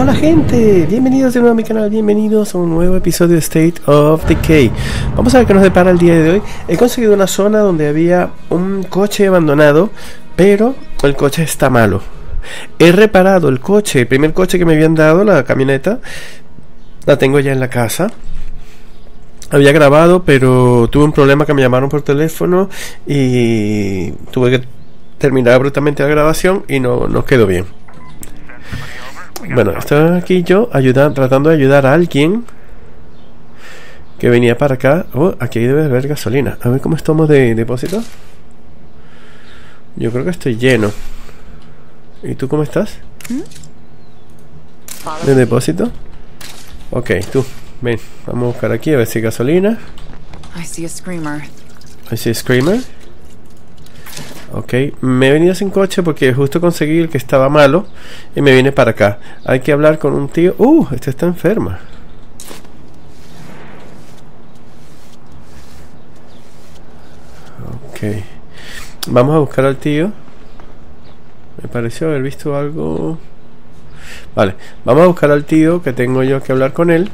Hola gente, bienvenidos de nuevo a mi canal, bienvenidos a un nuevo episodio de State of Decay. Vamos a ver qué nos depara el día de hoy. He conseguido una zona donde había un coche abandonado, pero el coche está malo. He reparado el coche, el primer coche que me habían dado, la camioneta, la tengo ya en la casa. Había grabado, pero tuve un problema que me llamaron por teléfono y tuve que terminar abruptamente la grabación y no quedó bien. Bueno, estoy aquí yo tratando de ayudar a alguien que venía para acá. Oh, aquí debe haber gasolina. A ver cómo estamos de depósito. Yo creo que estoy lleno. ¿Y tú cómo estás? ¿De depósito? Ok, tú, ven. Vamos a buscar aquí a ver si hay gasolina. I see a screamer. Ok, me he venido sin coche porque justo conseguí el que estaba malo y me vine para acá. Hay que hablar con un tío. Esta está enferma. Ok, vamos a buscar al tío. Me pareció haber visto algo. Vale, vamos a buscar al tío, que tengo yo que hablar con él,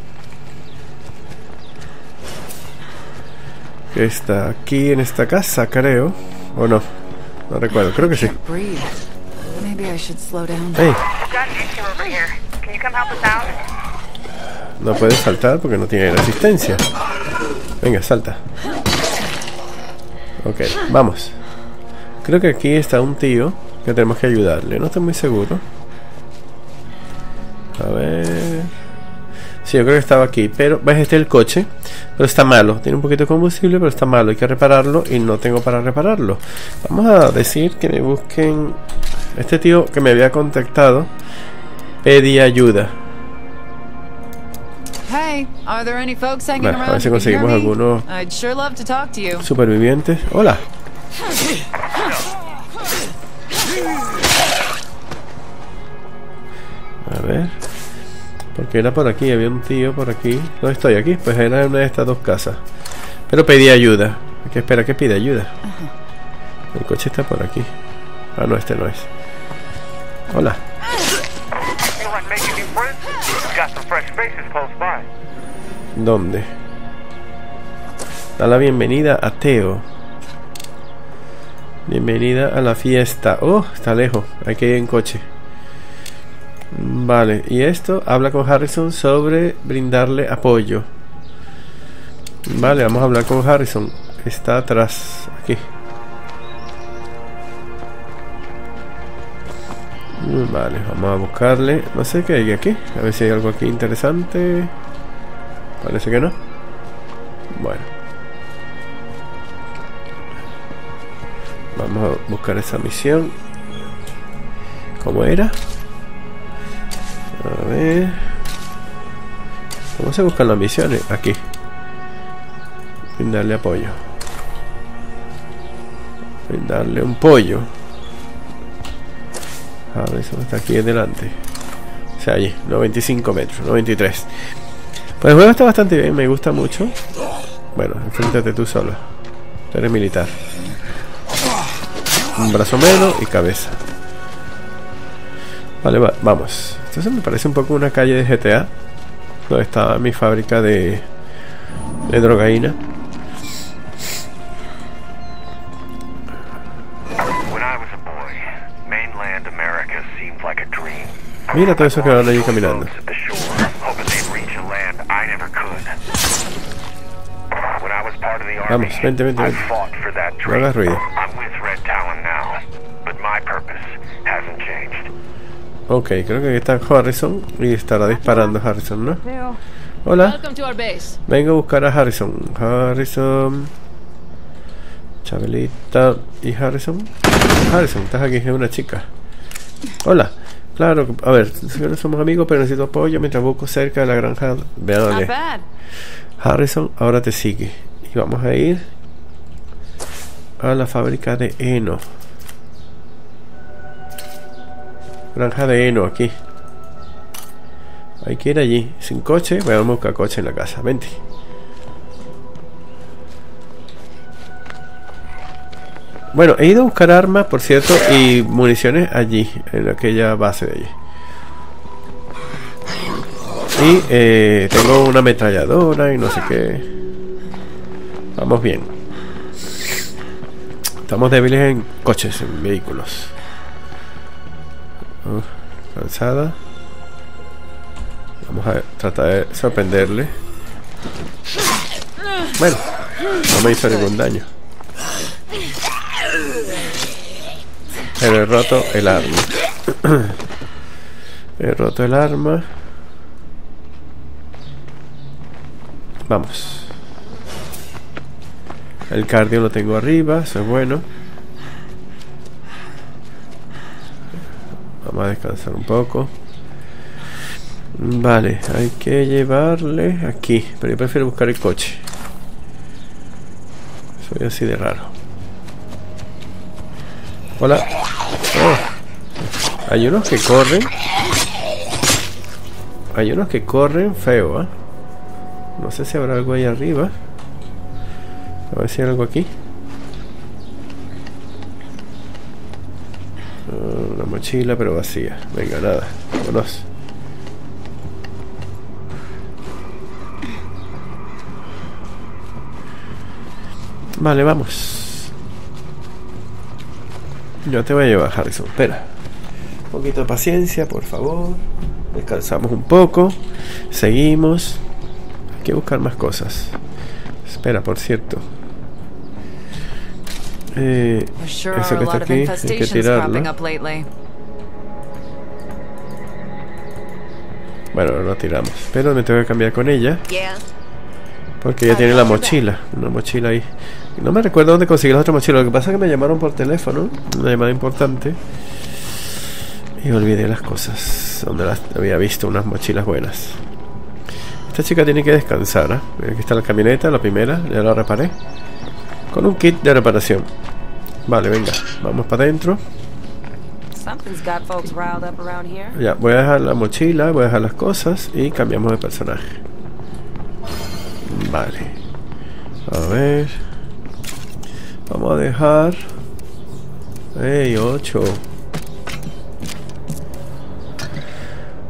que está aquí en esta casa, creo. ¿O no? No recuerdo, creo que sí. Hey. No puedes saltar porque no tiene resistencia. Venga, salta. Ok, vamos. Creo que aquí está un tío que tenemos que ayudarle. No estoy muy seguro. A ver. Sí, yo creo que estaba aquí. Pero, ves, este es el coche. Pero está malo. Tiene un poquito de combustible, pero está malo. Hay que repararlo y no tengo para repararlo. Vamos a decir que me busquen. Este tío que me había contactado pedí ayuda. Bueno, a ver si conseguimos algunos supervivientes. Hola. A ver. Porque era por aquí, había un tío por aquí. No estoy aquí, pues era una de estas dos casas. Pero pedí ayuda. Hay que esperar que pida ayuda. El coche está por aquí. Ah, no, este no es. Hola. ¿Dónde? Da la bienvenida a Teo. Bienvenida a la fiesta. Oh, está lejos. Hay que ir en coche. Vale, y esto habla con Harrison sobre brindarle apoyo. Vale, vamos a hablar con Harrison. Está atrás, aquí. Vale, vamos a buscarle. No sé qué hay aquí. A ver si hay algo aquí interesante. Parece que no. Bueno, vamos a buscar esa misión. ¿Cómo era? A ver. ¿Cómo se buscan las misiones? Aquí. Brindarle apoyo. Brindarle un pollo. A ver, eso está aquí adelante. O sea, allí, 95 metros, 93. Pues el juego está bastante bien, me gusta mucho. Bueno, enfréntate tú solo. Tú eres militar. Un brazo menos y cabeza. Vale, vamos. Entonces me parece un poco una calle de GTA, donde está mi fábrica de drogaína. Mira todo eso que van allí caminando. Vamos, vente. No hagas ruido. Ok, creo que aquí está Harrison y estará disparando Harrison, ¿no? Hola. Vengo a buscar a Harrison. Harrison. Chabelita y Harrison. Harrison, estás aquí, es una chica. Hola. Claro, a ver, no somos amigos, pero necesito apoyo mientras busco cerca de la granja. Veanle. Harrison ahora te sigue. Y vamos a ir a la fábrica de heno. Granja de heno aquí. Hay que ir allí. Sin coche, voy a buscar coche en la casa. Vente. Bueno, he ido a buscar armas, por cierto, y municiones allí, en aquella base de allí. Y tengo una ametralladora y no sé qué. Vamos bien. Estamos débiles en coches, en vehículos. Lanzada. Vamos a tratar de sorprenderle. Bueno, no me hizo ningún daño. Pero he roto el arma. He roto el arma. Vamos. El cardio lo tengo arriba, eso es bueno. Vamos a descansar un poco. Vale, hay que llevarle aquí, pero yo prefiero buscar el coche. Soy así de raro. Hola. Oh. Hay unos que corren. Hay unos que corren feo, ¿eh? No sé si habrá algo ahí arriba. A ver si hay algo aquí. Una mochila pero vacía. Venga, nada, vámonos. Vale, vamos. Yo te voy a llevar, Harrison. Espera. Un poquito de paciencia, por favor. Descansamos un poco. Seguimos. Hay que buscar más cosas. Espera, por cierto. Eso que está aquí hay que tirarlo. Bueno, no lo tiramos. Pero me tengo que cambiar con ella. Porque ella tiene la mochila. Una mochila ahí. No me recuerdo dónde conseguí la otra mochila. Lo que pasa es que me llamaron por teléfono. Una llamada importante. Y olvidé las cosas. Donde las había visto unas mochilas buenas. Esta chica tiene que descansar, ¿eh? Aquí está la camioneta, la primera. Ya la reparé. Con un kit de reparación. Vale, venga. Vamos para adentro. Ya, voy a dejar la mochila. Voy a dejar las cosas. Y cambiamos de personaje. Vale. A ver. Vamos a dejar. ¡Ey, 8!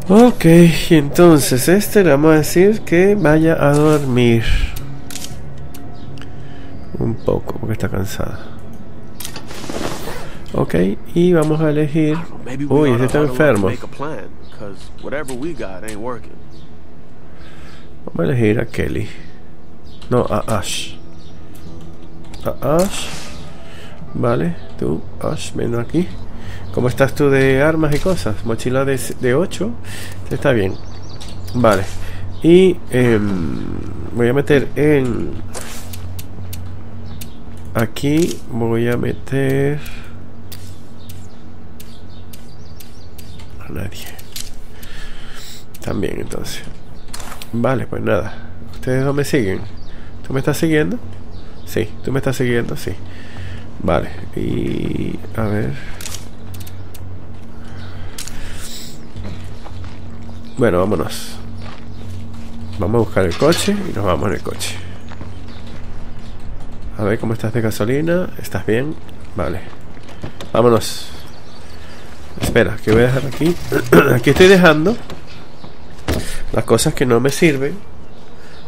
Ok, entonces le vamos a decir que vaya a dormir. Un poco, porque está cansada. Ok, y vamos a elegir. Uy, este está enfermo. Vamos a elegir a Kelly. No, a Ash. A Ash. Vale, tú, Ash, ven aquí. ¿Cómo estás tú de armas y cosas? Mochila de 8. Está bien. Vale. Y voy a meter en... Aquí voy a meter... A nadie. También, entonces. Vale, pues nada. ¿Ustedes no me siguen? ¿Tú me estás siguiendo? Sí, tú me estás siguiendo, sí. Vale, y... A ver... Bueno, vámonos. Vamos a buscar el coche y nos vamos en el coche. A ver cómo estás de gasolina. ¿Estás bien? Vale. Vámonos. Espera, que voy a dejar aquí. Aquí estoy dejando las cosas que no me sirven.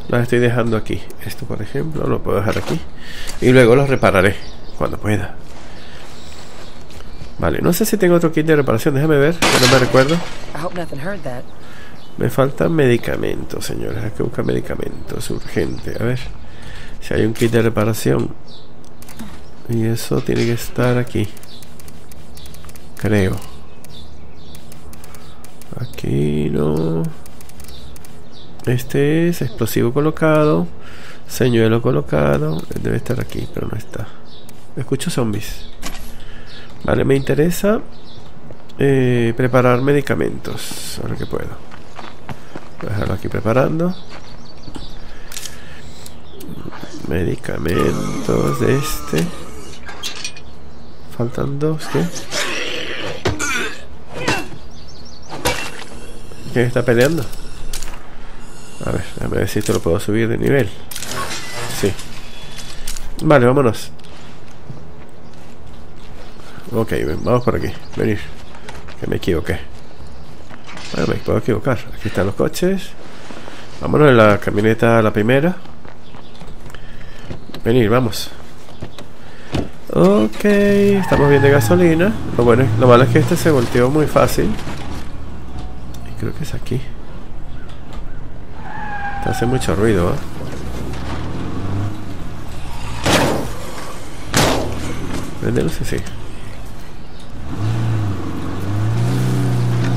Las estoy dejando aquí. Esto, por ejemplo, lo puedo dejar aquí. Y luego los repararé cuando pueda. Vale, no sé si tengo otro kit de reparación. Déjame ver, que no me recuerdo. Me faltan medicamentos, señores. Hay que buscar medicamentos, urgente. A ver si hay un kit de reparación. Y eso tiene que estar aquí. Creo. Aquí no. Este es explosivo colocado. Señuelo colocado. Debe estar aquí, pero no está. Escucho zombies. Vale, me interesa preparar medicamentos. Ahora que puedo. Voy a dejarlo aquí preparando. Medicamentos de este. Faltan 2, ¿qué? ¿Quién está peleando? A ver, déjame ver si esto lo puedo subir de nivel. Sí. Vale, vámonos. Ok, vamos por aquí. Venir. Que me equivoqué. Bueno, me puedo equivocar. Aquí están los coches. Vámonos en la camioneta, la primera. Venir, vamos. Ok, estamos bien de gasolina. Lo malo es que este se volteó muy fácil. Y creo que es aquí. Te hace mucho ruido, ¿eh? Venderlo, sí, sí.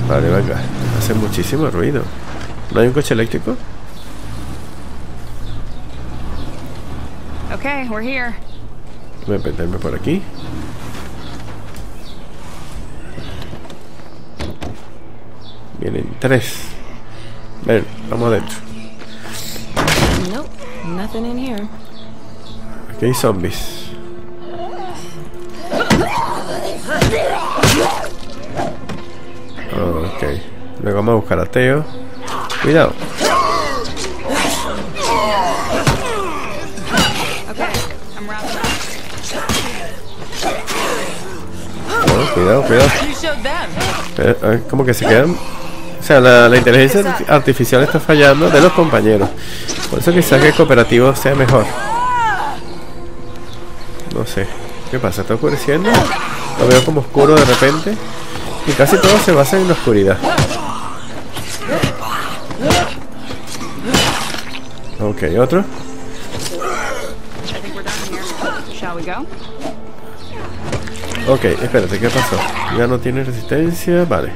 Vale, venga. Hace muchísimo ruido. ¿No hay un coche eléctrico? Okay, we're here. Voy a meterme por aquí. Vienen tres. Ven, vamos adentro. Aquí hay zombies. Ok. Luego vamos a buscar a Teo. Cuidado. Cuidado, cuidado. Pero, como que se quedan. O sea, la inteligencia artificial está fallando de los compañeros. Por eso quizás que el cooperativo sea mejor. No sé. ¿Qué pasa? ¿Está oscureciendo? Lo veo como oscuro de repente. Y casi todo se basa en la oscuridad. Ok, otro. Ok, espérate, ¿qué pasó? Ya no tiene resistencia, vale.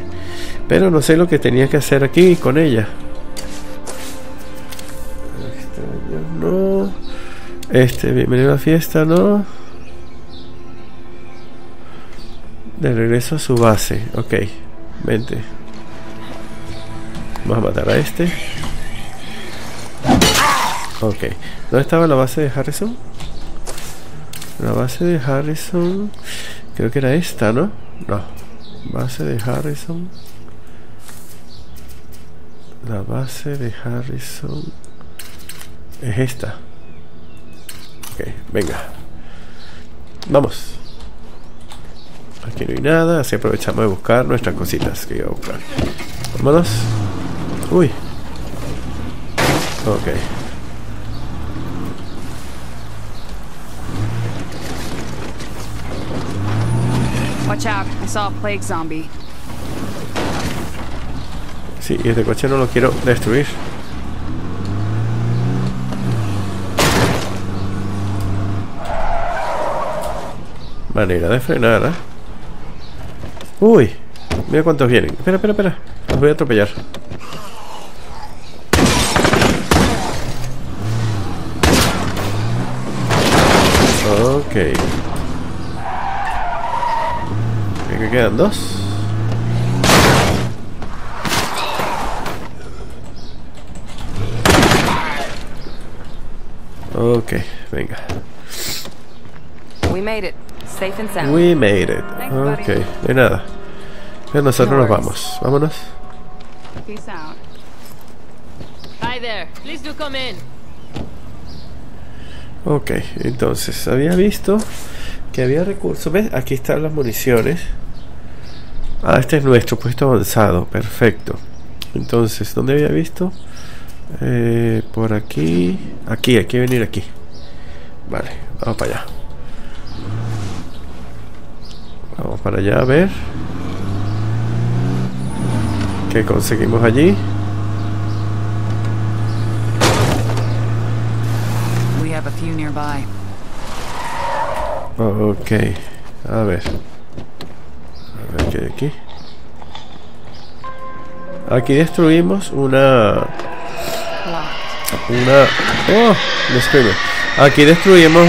Pero no sé lo que tenía que hacer aquí con ella. No. Bienvenido a la fiesta, ¿no? De regreso a su base, ok. Vente. Vamos a matar a este. Ok. ¿Dónde estaba la base de Harrison? La base de Harrison... Creo que era esta, ¿no? No. Base de Harrison. La base de Harrison... Es esta. Ok, venga. Vamos. Aquí no hay nada, así aprovechamos de buscar nuestras cositas que iba a buscar. Vámonos. Uy. Ok. Watch out, I saw a plague zombie. Sí, y este coche no lo quiero destruir. Manera de frenar, ¿eh? Uy, mira cuántos vienen. Espera, espera, espera. Los voy a atropellar. Ok. Que quedan dos. Ok, venga. We made it, safe and sound. We made it. Ok, de nada. Pero nosotros nos vamos. Vámonos. Peace out. Hi there. Please do come in. Ok, entonces había visto que había recursos. ¿Ves? Aquí están las municiones. Ah, este es nuestro puesto avanzado, perfecto. Entonces, ¿dónde había visto? Por aquí. Aquí, hay que venir aquí. Vale, vamos para allá. Vamos para allá a ver qué conseguimos allí. We have a few nearby. Ok, a ver. Aquí. Aquí destruimos una. Oh, destruimos. Aquí destruimos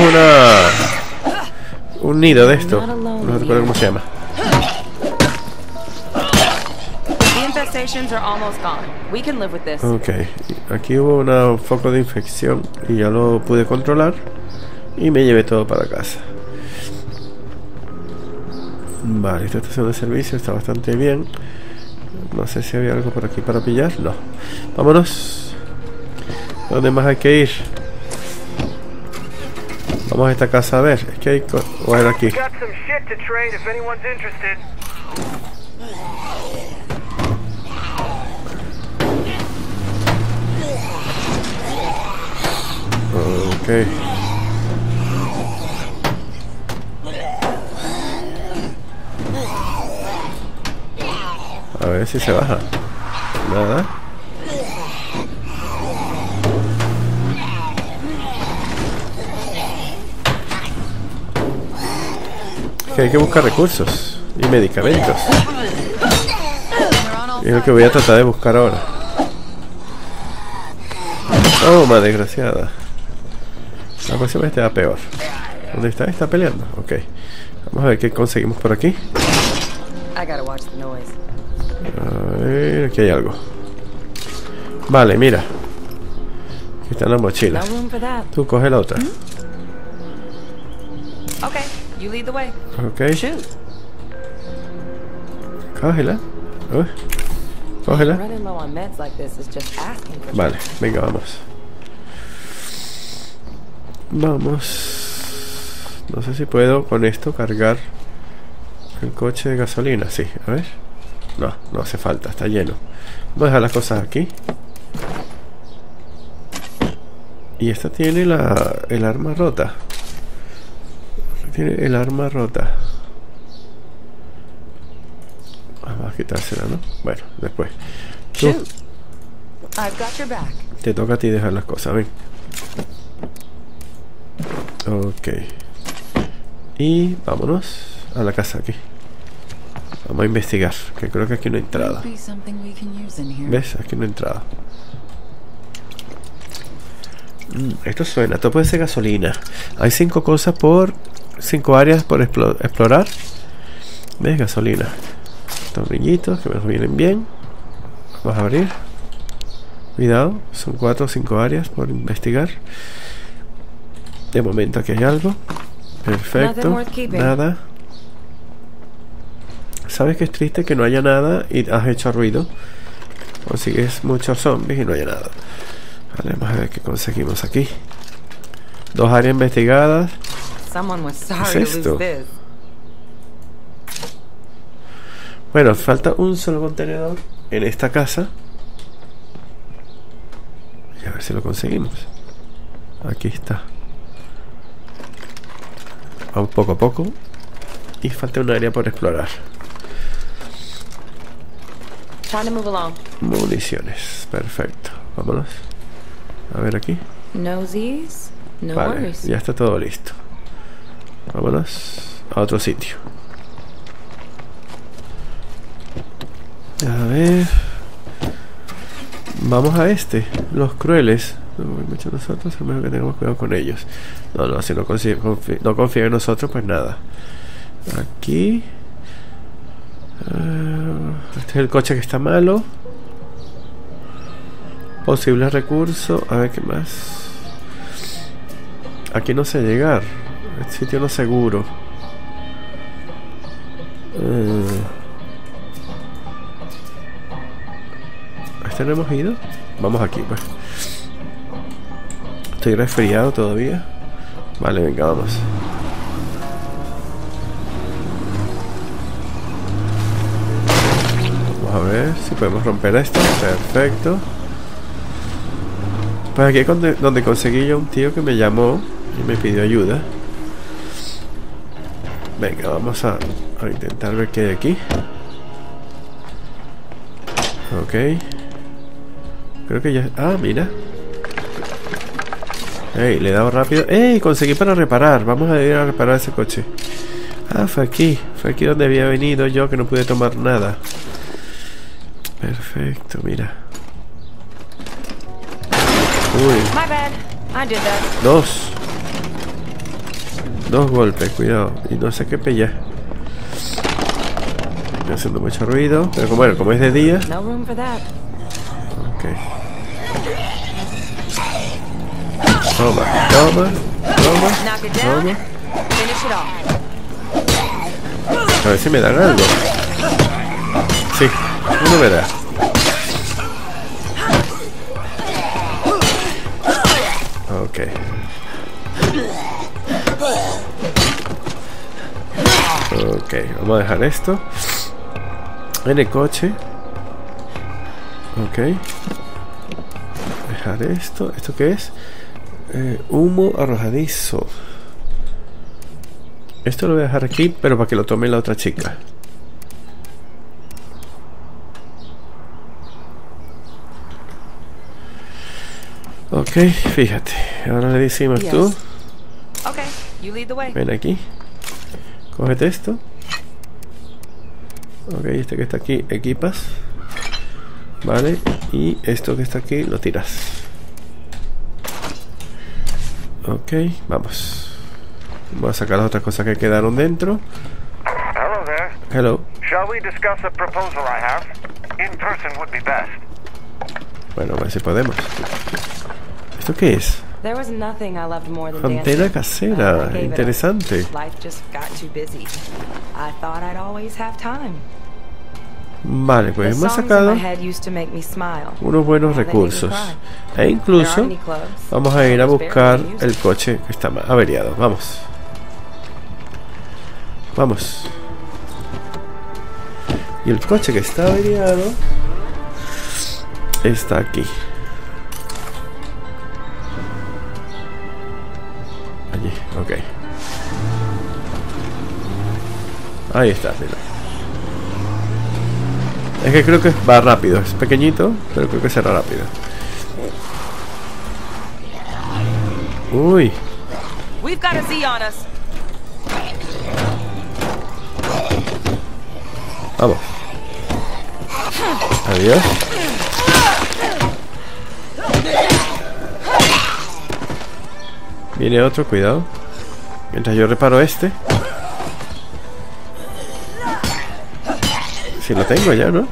un nido de esto. No recuerdo cómo se llama. Ok, aquí hubo un foco de infección y ya lo pude controlar y me llevé todo para casa. Vale, esta estación de servicio está bastante bien. No sé si había algo por aquí para pillar. No. Vámonos. ¿Dónde más hay que ir? Vamos a esta casa a ver. Es que hay... O era aquí. Ok. A ver si se baja. Nada. Es que hay que buscar recursos y medicamentos. Es lo que voy a tratar de buscar ahora. Oh, madre desgraciada. La próxima vez te va peor. ¿Dónde está? Está peleando. Ok. Vamos a ver qué conseguimos por aquí. A ver, aquí hay algo. Vale, mira. Aquí están las mochilas. Tú coge la otra. Ok. Cógela. Cógela. Vale, venga, vamos. Vamos. No sé si puedo con esto cargar el coche de gasolina. Sí, a ver. No, no hace falta, está lleno. Vamos a dejar las cosas aquí. Y esta tiene el arma rota. Tiene el arma rota. Vamos a quitársela, ¿no? Bueno, después. Tú, te toca a ti dejar las cosas, ven. Ok. Y vámonos a la casa aquí. Vamos a investigar, que creo que aquí no hay entrada. ¿Ves? Aquí no hay entrada. Esto suena, esto puede ser gasolina. Hay 5 cosas por... 5 áreas por explorar. ¿Ves? Gasolina. Tornillitos que nos vienen bien. Vamos a abrir. Cuidado, son 4 o 5 áreas por investigar. De momento aquí hay algo. Perfecto, nada. Sabes que es triste que no haya nada y has hecho ruido. Consigues muchos zombies y no haya nada. Vale, vamos a ver qué conseguimos aquí. 2 áreas investigadas. ¿Qué es esto? Bueno, falta un solo contenedor en esta casa. Y a ver si lo conseguimos. Aquí está. Vamos poco a poco. Y falta un área por explorar. Municiones, perfecto. Vámonos. A ver aquí. Vale, ya está todo listo. Vámonos a otro sitio. A ver. Vamos a este. Los crueles. No hay mucho nosotros, al menos que tengamos cuidado con ellos. No, no, si no confía en nosotros, pues nada. Aquí. Este es el coche que está malo. Posibles recursos. A ver qué más. Aquí no sé llegar. El sitio no seguro. ¿Este no hemos ido? Vamos aquí, pues. Estoy resfriado todavía. Vale, venga, vamos. A ver si podemos romper esto. Perfecto. Pues aquí es donde conseguí yo un tío que me llamó y me pidió ayuda. Venga, vamos a intentar ver qué hay aquí. Ok. Creo que ya... Ah, mira. Ey, le he dado rápido. Ey, conseguí para reparar. Vamos a ir a reparar ese coche. Ah, fue aquí. Fue aquí donde había venido yo que no pude tomar nada. Perfecto, mira. Uy. 2 golpes, cuidado. Y no sé qué pella. Estoy haciendo mucho ruido. Pero como, bueno, como es de día. Ok. Toma, toma, toma, toma. A ver si me dan algo. Sí. No me da. Ok. Ok, vamos a dejar esto en el coche. Ok. Dejar esto. ¿Esto qué es? Humo arrojadizo. Esto lo voy a dejar aquí, pero para que lo tome la otra chica. Ok, fíjate. Ahora le decimos tú. Ven aquí. Cógete esto. Ok, este que está aquí, equipas. Vale, y esto que está aquí lo tiras. Ok, vamos. Voy a sacar las otras cosas que quedaron dentro. Hello there. Hello. Shall we discuss a proposal I have? In person would be best. Bueno, a ver si podemos. ¿Esto qué es? Pantera casera, interesante. Vale, pues hemos sacado unos buenos recursos. E incluso vamos a ir a buscar el coche que está averiado. Vamos. Vamos. Y el coche que está averiado está aquí. Allí, ok. Ahí está, mira. Es que creo que va rápido, es pequeñito, pero creo que será rápido. Uy. Vamos. Adiós. Viene otro, cuidado. Mientras yo reparo este. Si lo tengo ya, ¿no?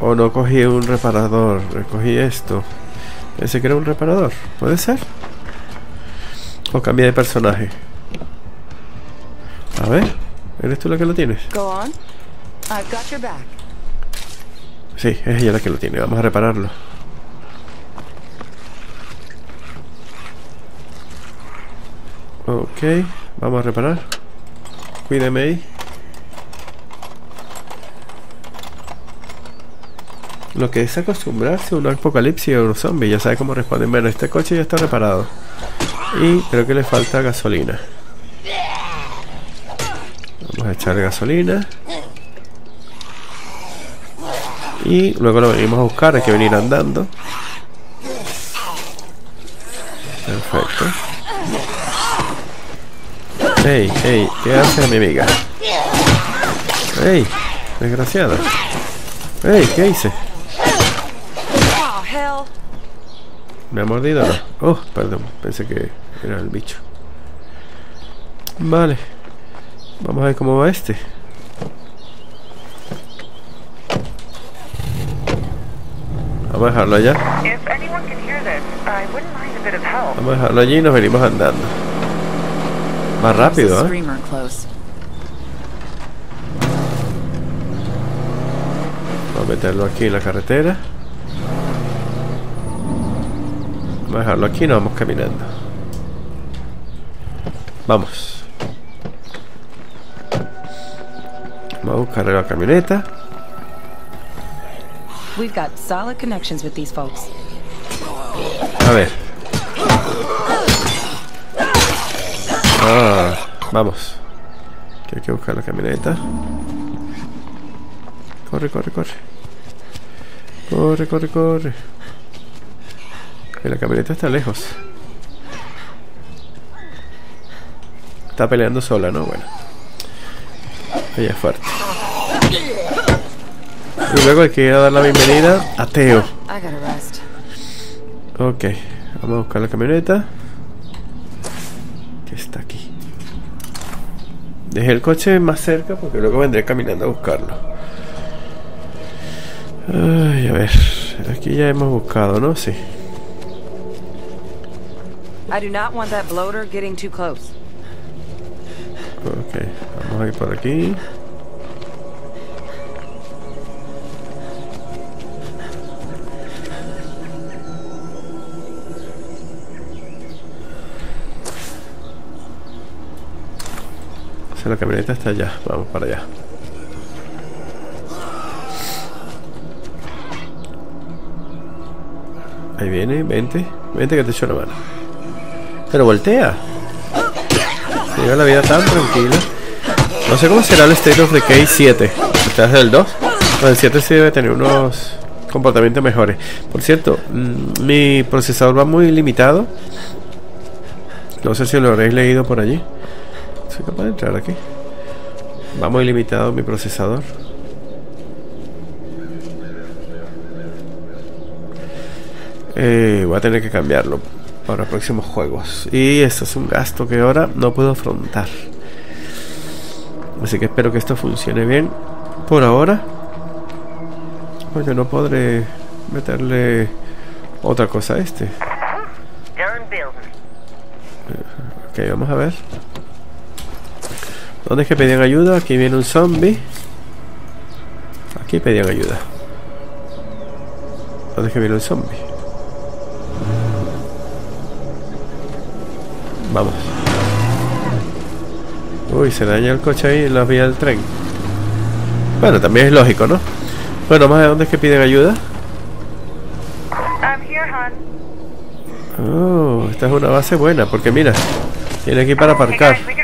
O no cogí un reparador. Recogí esto. Pensé que era un reparador. ¿Puede ser? O cambié de personaje. A ver. ¿Eres tú la que lo tienes? Sí, es ella la que lo tiene. Vamos a repararlo. Ok, vamos a reparar. Cuídeme ahí. Lo que es acostumbrarse a un apocalipsis o un zombie. Ya sabe cómo responden. Bueno, este coche ya está reparado. Y creo que le falta gasolina. Vamos a echar gasolina. Y luego lo venimos a buscar. Hay que venir andando. Perfecto. Ey, ey, ¿qué hace mi amiga? Ey, desgraciada. Ey, ¿qué hice? ¿Me ha mordido o no? Oh, perdón, pensé que era el bicho. Vale. Vamos a ver cómo va este. Vamos a dejarlo allá. Vamos a dejarlo allí y nos venimos andando. Más rápido, ¿eh? Vamos a meterlo aquí en la carretera. Vamos a dejarlo aquí y nos vamos caminando. Vamos. Vamos a buscar la camioneta. A ver. Ah, vamos. Que hay que buscar la camioneta. Corre, corre, corre. Corre, corre, corre. Que la camioneta está lejos. Está peleando sola, ¿no? Bueno. Ella es fuerte. Y luego hay que ir a dar la bienvenida a Teo. Ok, vamos a buscar la camioneta. Está aquí. Dejé el coche más cerca porque luego vendré caminando a buscarlo. Ay, a ver. Aquí ya hemos buscado, ¿no? Sí. Ok, vamos a ir por aquí. La camioneta está allá, vamos para allá. Ahí viene, vente. Vente que te echo la mano. Pero voltea. Lleva la vida tan tranquila. No sé cómo será el State of Decay 7. ¿Estás del 2? No, el 7 sí debe tener unos comportamientos mejores. Por cierto, mi procesador va muy limitado. No sé si lo habréis leído por allí. ¿Soy capaz de entrar aquí? Va muy limitado mi procesador. Voy a tener que cambiarlo para próximos juegos. Y eso es un gasto que ahora no puedo afrontar. Así que espero que esto funcione bien por ahora, porque no podré meterle otra cosa a este. Ok, vamos a ver. ¿Dónde es que pedían ayuda? Aquí viene un zombie. Aquí pedían ayuda. ¿Dónde es que viene un zombie? Vamos. Uy, se daña el coche ahí en la vía del tren. Bueno, también es lógico, ¿no? Bueno, más de dónde es que piden ayuda. Oh, esta es una base buena, porque mira, tiene aquí para aparcar. Okay.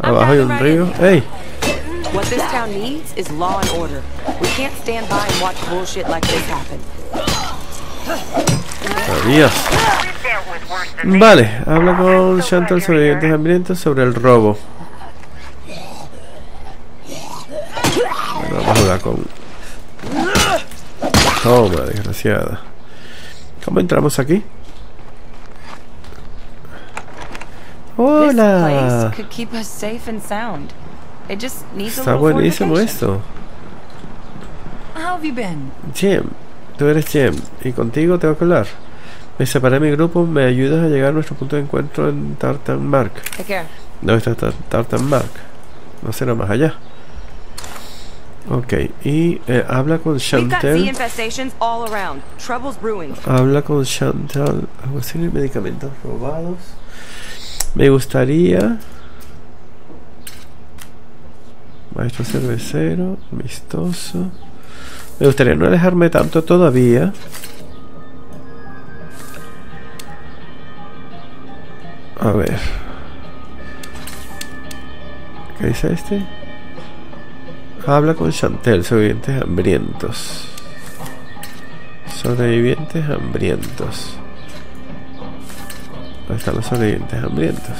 Abajo hay un río. ¡Ey! What this town needs is law and order. We can't stand by and watch bullshit like this happen. Adiós. Vale, habla con Chantal sobre los ambientes, sobre el robo. Bueno, vamos a jugar con... Toma, desgraciada. ¿Cómo entramos aquí? Hola. Está buenísimo esto. Jim, tú eres Jim y contigo tengo que hablar. Me separé de mi grupo, me ayudas a llegar a nuestro punto de encuentro en Tartan Mark. ¿Dónde está Tartan Mark? No será más allá. Ok, y habla con Chantal. Habla con Chantal. Aguación y medicamentos robados. Me gustaría... Maestro cervecero, amistoso. Me gustaría no alejarme tanto todavía. A ver. ¿Qué dice este? Habla con Chantel, sobrevivientes hambrientos. Sobrevivientes hambrientos. ¿Dónde están los sobrevivientes hambrientos?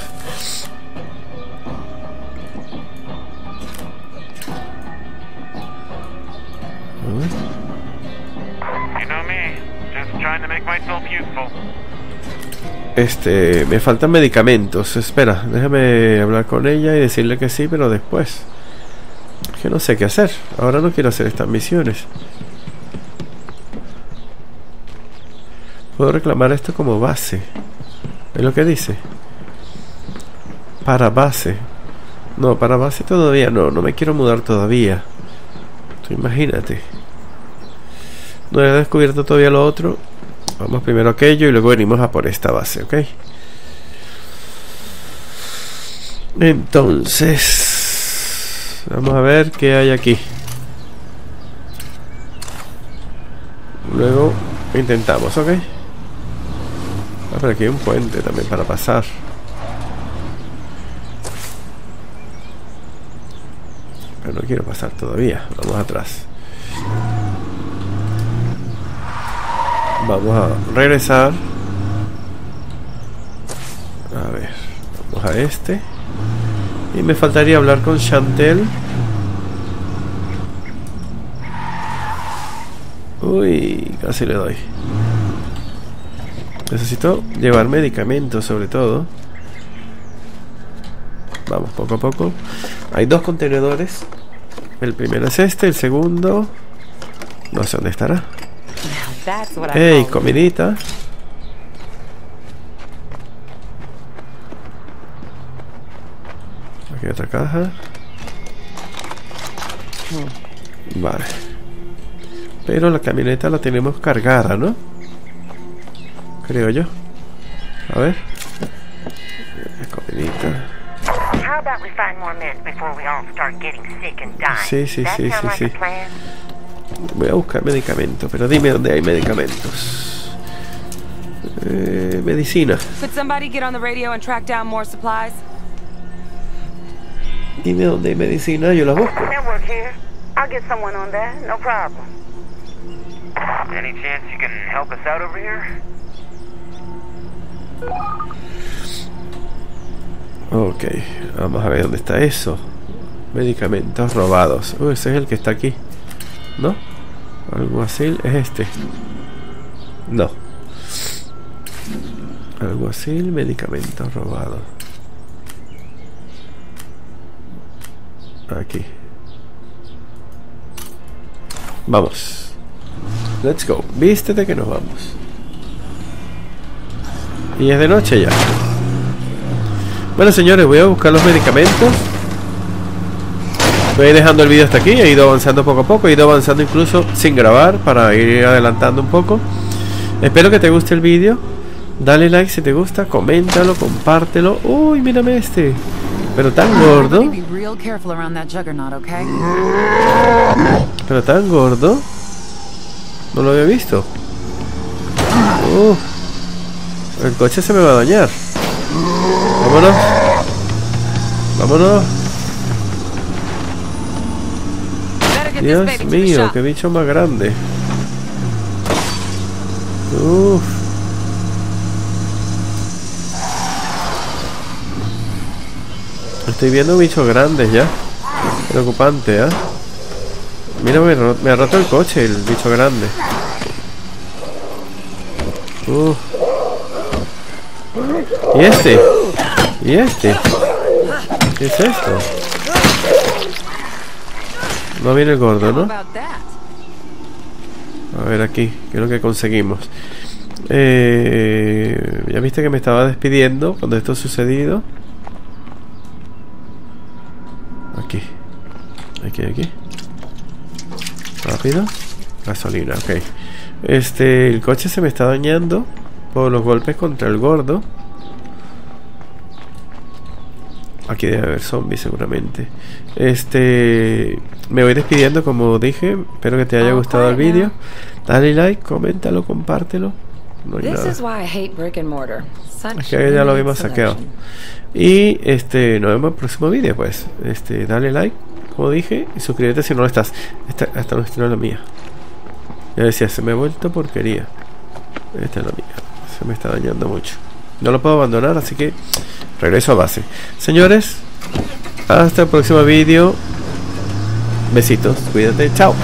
Me faltan medicamentos. Espera, déjame hablar con ella y decirle que sí, pero después. Que no sé qué hacer. Ahora no quiero hacer estas misiones. Puedo reclamar esto como base. Es lo que dice. Para base. No, para base todavía no. No me quiero mudar todavía. Tú imagínate. No he descubierto todavía lo otro. Vamos primero a aquello y luego venimos a por esta base, ¿ok? Entonces, vamos a ver qué hay aquí. Luego intentamos, ¿ok? Ah, pero aquí hay un puente también para pasar. Pero no quiero pasar todavía, vamos atrás. Vamos a regresar. A ver, vamos a este. Y me faltaría hablar con Chantel. Uy, casi le doy. Necesito llevar medicamentos sobre todo. Vamos poco a poco. Hay dos contenedores. El primero es este, el segundo... No sé dónde estará. Hey, comidita. Aquí otra caja. Vale. Pero la camioneta la tenemos cargada, ¿no? Creo yo. A ver. Comidita. Sí. Voy a buscar medicamentos, pero dime dónde hay medicamentos. Medicina. Dime dónde hay medicina, yo las busco. Ok, vamos a ver dónde está eso. Medicamentos robados. Ese es el que está aquí, ¿no? Algo así, es este. No. Algo así, medicamentos robados. Aquí. Vamos. Let's go. Vístete que nos vamos. Y es de noche ya. Bueno, señores, voy a buscar los medicamentos. Voy a ir dejando el vídeo hasta aquí. He ido avanzando poco a poco. He ido avanzando incluso sin grabar para ir adelantando un poco. Espero que te guste el vídeo. Dale like si te gusta. Coméntalo, compártelo. Uy, mírame este. Pero tan gordo. Pero tan gordo. No lo había visto. El coche se me va a dañar. Vámonos. Vámonos. Dios mío, qué bicho más grande. Uff. Estoy viendo bichos grandes ya. Preocupante, ¿eh? Mira, me ha roto el coche, el bicho grande. Uff. ¿Y este? ¿Y este? ¿Qué es esto? No viene el gordo, ¿no? A ver aquí, ¿qué es lo que conseguimos? Ya viste que me estaba despidiendo cuando esto ha sucedido. Aquí. Aquí. Rápido. Gasolina, ok. El coche se me está dañando por los golpes contra el gordo. Aquí debe haber zombies seguramente. Me voy despidiendo como dije. Espero que te haya gustado el vídeo. Dale like, coméntalo, compártelo. No hay nada. Es que ya lo habíamos saqueado. Y nos vemos en el próximo vídeo pues. Dale like, como dije. Y suscríbete si no lo estás. Esta no es la mía. Ya decía, se me ha vuelto porquería. Esta es la mía. Se me está dañando mucho. No lo puedo abandonar, así que regreso a base. Señores, hasta el próximo vídeo. Besitos, cuídate, chao.